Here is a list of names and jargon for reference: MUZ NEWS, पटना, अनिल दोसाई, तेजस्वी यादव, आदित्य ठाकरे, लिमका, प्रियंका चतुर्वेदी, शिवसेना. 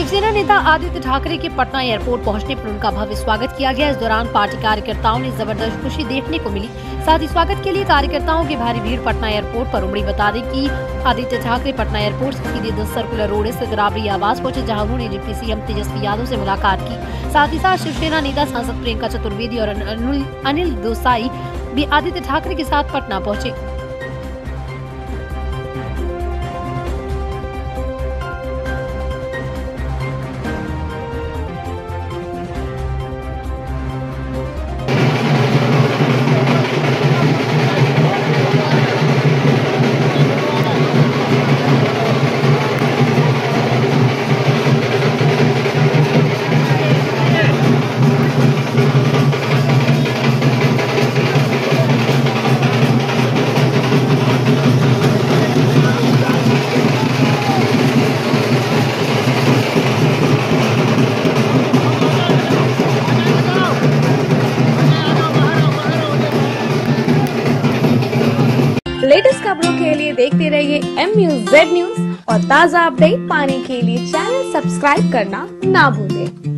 शिवसेना नेता आदित्य ठाकरे के पटना एयरपोर्ट पहुंचने पर उनका भव्य स्वागत किया गया। इस दौरान पार्टी कार्यकर्ताओं ने जबरदस्त खुशी देखने को मिली। साथ ही स्वागत के लिए कार्यकर्ताओं की भारी भीड़ पटना एयरपोर्ट पर उमड़ी। बता दें कि आदित्य ठाकरे पटना एयरपोर्ट से सीधे 10 सर्कुलर रोड स्थित राबड़ी आवास पहुंचे, जहां उन्होंने डिप्टी सीएम तेजस्वी यादव से मुलाकात की। साथ ही साथ शिवसेना नेता सांसद प्रियंका चतुर्वेदी और अनिल दोसाई भी आदित्य ठाकरे के साथ पटना पहुंचे। लेटेस्ट खबरों के लिए देखते रहिए MUZ न्यूज और ताज़ा अपडेट पाने के लिए चैनल सब्सक्राइब करना ना भूलें।